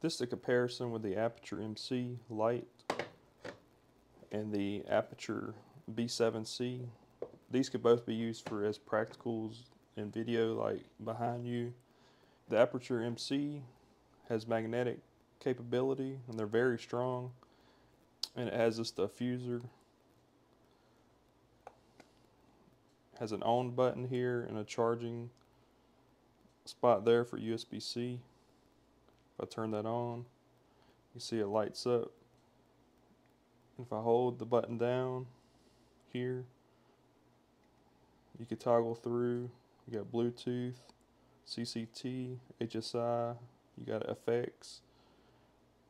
This is a comparison with the Aputure MC light and the Aputure B7C. These could both be used for as practicals in video, like behind you. The Aputure MC has magnetic capability and they're very strong, and it has this diffuser. It has an on button here and a charging spot there for USB-C. If I turn that on, you see it lights up. If I hold the button down here, you can toggle through. You got Bluetooth, CCT, HSI, you got FX.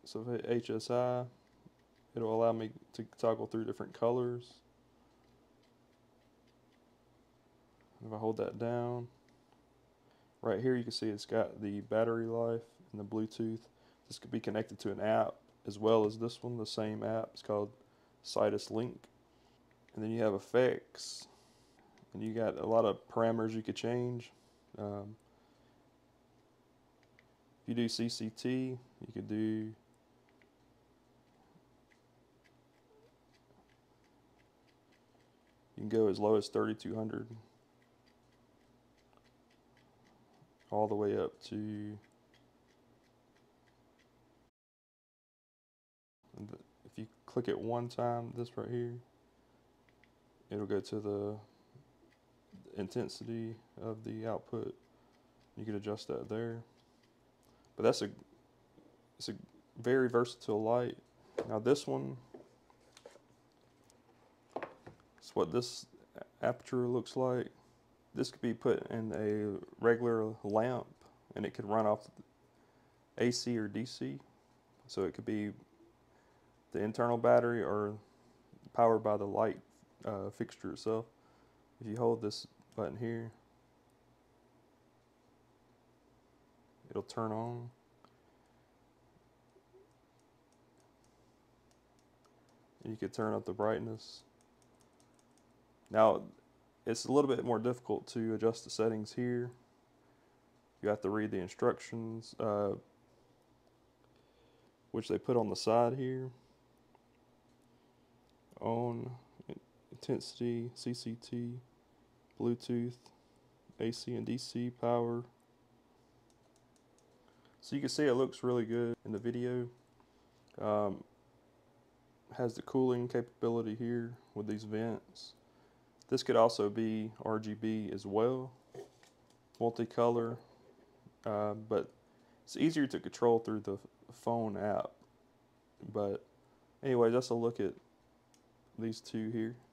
So if I hit HSI, it'll allow me to toggle through different colors. If I hold that down, right here you can see it's got the battery life and the Bluetooth. This could be connected to an app as well as this one, the same app. It's called Sidus Link. And then you have effects, and you got a lot of parameters you could change. If you do CCT, you could do you can go as low as 3200 all the way up to, if you click it one time, this right here, it'll go to the intensity of the output. You can adjust that there. But that's it's a very versatile light. Now this one, it's what this Aputure looks like. This could be put in a regular lamp and it could run off AC or DC. So it could be the internal battery or powered by the light fixture itself. If you hold this button here, it'll turn on. And you can turn up the brightness. Now, it's a little bit more difficult to adjust the settings here. You have to read the instructions, which they put on the side here. On intensity, CCT, Bluetooth, AC and DC, power. So you can see it looks really good in the video. Has the cooling capability here with these vents. This could also be RGB as well, multicolor, but it's easier to control through the phone app. But anyway, that's a look at these two here.